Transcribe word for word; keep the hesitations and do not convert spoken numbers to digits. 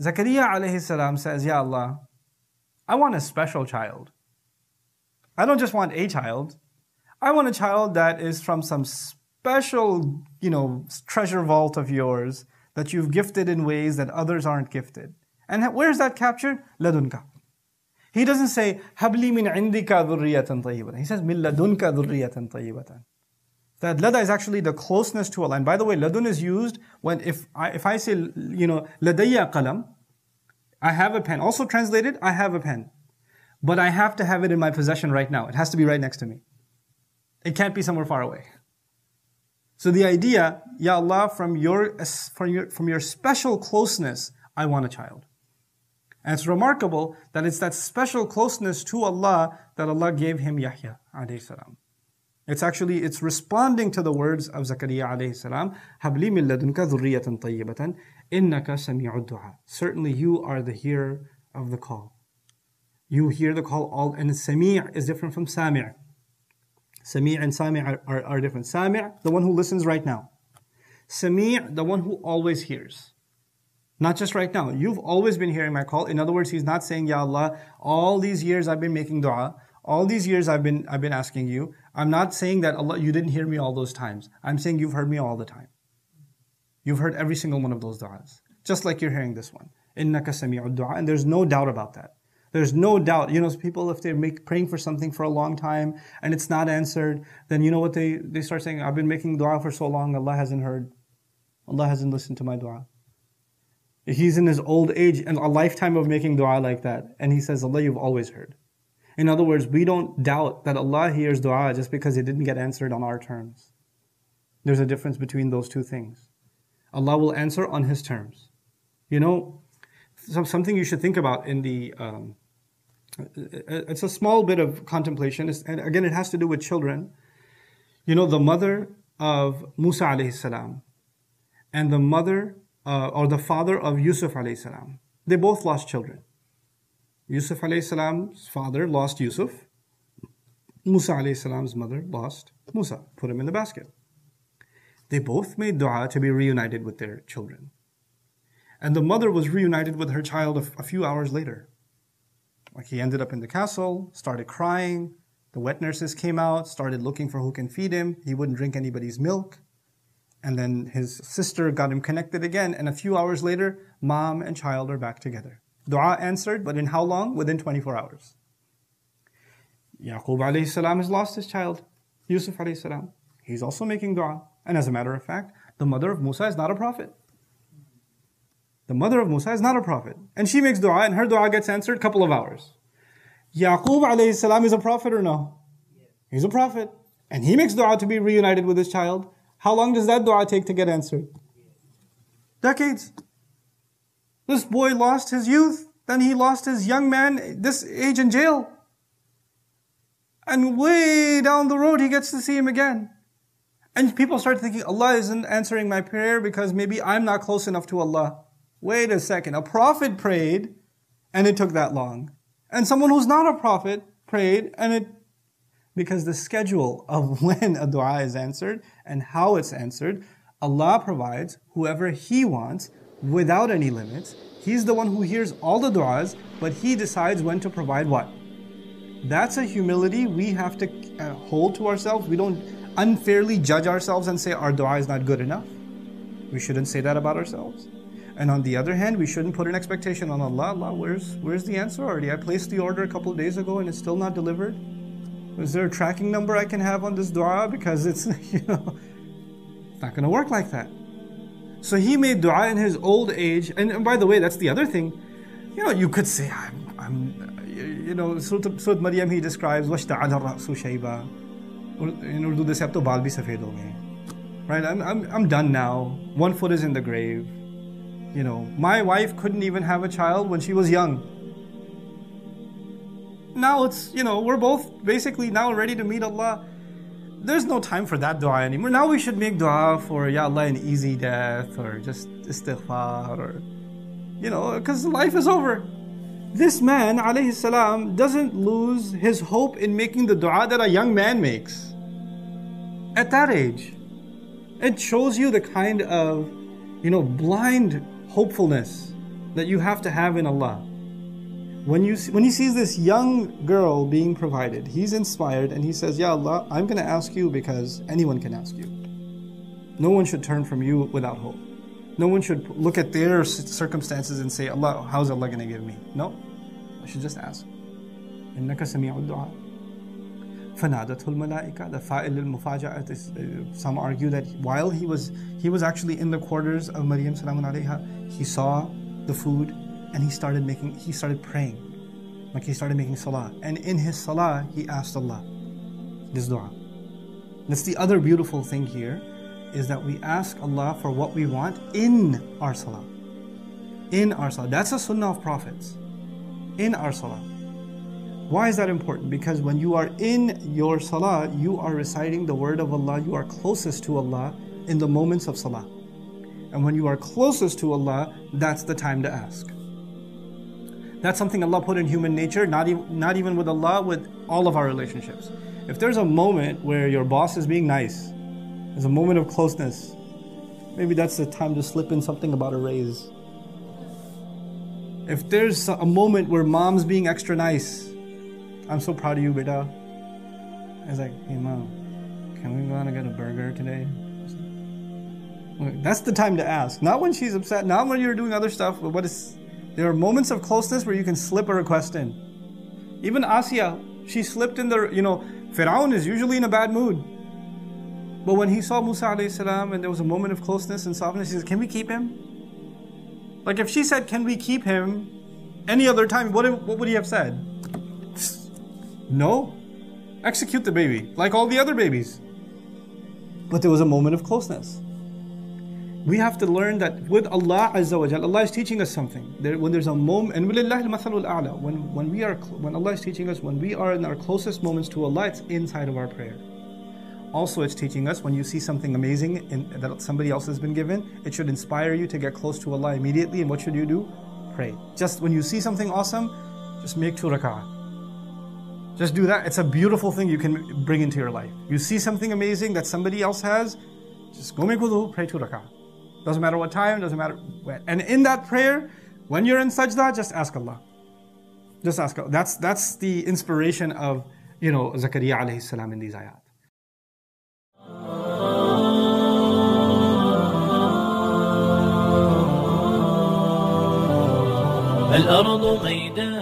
Zakaria alayhi salam says, Ya Allah, I want a special child. I don't just want a child. I want a child that is from some special, you know, treasure vault of yours that you've gifted in ways that others aren't gifted. And where's that captured? Ladunka. He doesn't say, Habli min indika dhurriyatan tayyibatan. He says, Min ladunka dhurriyatan tayyibatan. That lada is actually the closeness to Allah. And by the way, ladun is used when, if I, if I say, you know, ladayya qalam, I have a pen. Also translated, I have a pen. But I have to have it in my possession right now. It has to be right next to me. It can't be somewhere far away. So the idea, Ya Allah, from your, from your, from your special closeness, I want a child. And it's remarkable that it's that special closeness to Allah that Allah gave him Yahya alayhi salam. It's actually, it's responding to the words of Zakaria alayhi salam, Habli min ladunka dhurriyatan tayyibatan, innaka sami'ud du'a. Certainly you are the hearer of the call. You hear the call all, and sami' is different from sami'. Sami' and sami' are, are, are different. Sami', the one who listens right now. Sami', the one who always hears. Not just right now. You've always been hearing my call. In other words, he's not saying, Ya Allah, all these years I've been making dua. All these years I've been, I've been asking you. I'm not saying that Allah, you didn't hear me all those times. I'm saying you've heard me all the time. You've heard every single one of those du'as. Just like you're hearing this one. إِنَّكَ سَمِيعُ الدُّعَى. And there's no doubt about that. There's no doubt. You know, people, if they're make, praying for something for a long time and it's not answered, then you know what they, they start saying? I've been making dua for so long, Allah hasn't heard. Allah hasn't listened to my dua. He's in his old age and a lifetime of making dua like that. And he says, Allah, you've always heard. In other words, we don't doubt that Allah hears dua just because it didn't get answered on our terms. There's a difference between those two things. Allah will answer on His terms. You know, something you should think about in the... Um, it's a small bit of contemplation. It's, and again, it has to do with children. You know, the mother of Musa alayhi salam and the mother uh, or the father of Yusuf alayhi salam, they both lost children. Yusuf alayhi salam's father lost Yusuf. Musa alayhi salam's mother lost Musa. Put him in the basket. They both made dua to be reunited with their children. And the mother was reunited with her child a, a few hours later. Like he ended up in the castle, started crying. The wet nurses came out, started looking for who can feed him. He wouldn't drink anybody's milk. And then his sister got him connected again. And a few hours later, mom and child are back together. Dua answered, but in how long? Within twenty-four hours. Yaqub alayhi salam has lost his child. Yusuf alayhi salam, he's also making dua. And as a matter of fact, the mother of Musa is not a prophet. The mother of Musa is not a prophet. And she makes dua and her dua gets answered a couple of hours. Yaqub alayhi salam is a prophet or no? He's a prophet. And he makes dua to be reunited with his child. How long does that dua take to get answered? Decades. This boy lost his youth, then he lost his young man, this age in jail. And way down the road, he gets to see him again. And people start thinking, Allah isn't answering my prayer because maybe I'm not close enough to Allah. Wait a second, a prophet prayed and it took that long. And someone who's not a prophet prayed and it... Because the schedule of when a dua is answered and how it's answered, Allah provides whoever He wants, without any limits. He's the one who hears all the du'as, but He decides when to provide what. That's a humility we have to uh, hold to ourselves. We don't unfairly judge ourselves and say our du'a is not good enough. We shouldn't say that about ourselves. And on the other hand, we shouldn't put an expectation on Allah. Allah, where's, where's the answer already? I placed the order a couple of days ago and it's still not delivered. Is there a tracking number I can have on this du'a? Because it's, you know, it's not going to work like that. So he made dua in his old age. And, and by the way, that's the other thing. You know, you could say, I'm, I'm you know, Surah Maryam, he describes, وَشْتَعَلَ الرَّأْسُ شَيْبًا. In Urdu, they say, ab to baal bhi safed ho gaye. Right? I'm, I'm, I'm done now. One foot is in the grave. You know, my wife couldn't even have a child when she was young. Now it's, you know, we're both basically now ready to meet Allah. There's no time for that dua anymore. Now we should make dua for, Ya Allah, an easy death, or just istighfar, or, you know, because life is over. This man, alayhi salam, doesn't lose his hope in making the dua that a young man makes. at that age. It shows you the kind of, you know, blind hopefulness that you have to have in Allah. When you when he sees this young girl being provided, he's inspired and he says, "Ya Allah, I'm going to ask you because anyone can ask you. No one should turn from you without hope. No one should look at their circumstances and say, Allah, how's Allah going to give me? No, I should just ask. إِنَّكَ سَمِيعُ الدُّعَاءِ فَنَادَتْهُ الْمَلَائِكَةُ لَفَائِلُ الْمُفَاجَأَةِ. Some argue that while he was he was actually in the quarters of Maryam Salamun Alayha, he saw the food. And he started making, he started praying. Like he started making salah. And in his salah, he asked Allah this dua. That's the other beautiful thing here, is that we ask Allah for what we want in our salah. In our salah. That's a sunnah of prophets. In our salah. Why is that important? Because when you are in your salah, you are reciting the word of Allah. You are closest to Allah in the moments of salah. And when you are closest to Allah, that's the time to ask. That's something Allah put in human nature, not even, not even with Allah, with all of our relationships. If there's a moment where your boss is being nice, there's a moment of closeness, maybe that's the time to slip in something about a raise. If there's a moment where mom's being extra nice, I'm so proud of you, beta. It's like, hey mom, can we go out and get a burger today? That's the time to ask. Not when she's upset, not when you're doing other stuff, but what is... There are moments of closeness where you can slip a request in. Even Asiya, she slipped in the, you know, Fir'aun is usually in a bad mood. But when he saw Musa alayhi salam and there was a moment of closeness and softness, he says, can we keep him? Like if she said, can we keep him any other time, what, what would he have said? No. Execute the baby, like all the other babies. But there was a moment of closeness. We have to learn that with Allah Azza wa Jal, Allah is teaching us something. There, when there's a moment, and وَلِلَّهِ الْمَثَلُ الْأَعْلَى, when, when, we are, when Allah is teaching us, when we are in our closest moments to Allah, it's inside of our prayer. Also, it's teaching us when you see something amazing in, that somebody else has been given, it should inspire you to get close to Allah immediately. And what should you do? Pray. Just when you see something awesome, just make two rak'ah. Just do that. It's a beautiful thing you can bring into your life. You see something amazing that somebody else has, just go make wudu, pray two rak'ah. Doesn't matter what time, doesn't matter when. And in that prayer, when you're in sajda, just ask Allah. Just ask Allah. That's, that's the inspiration of, you know, Zakaria alayhi salam in these ayat. الأرض ميدان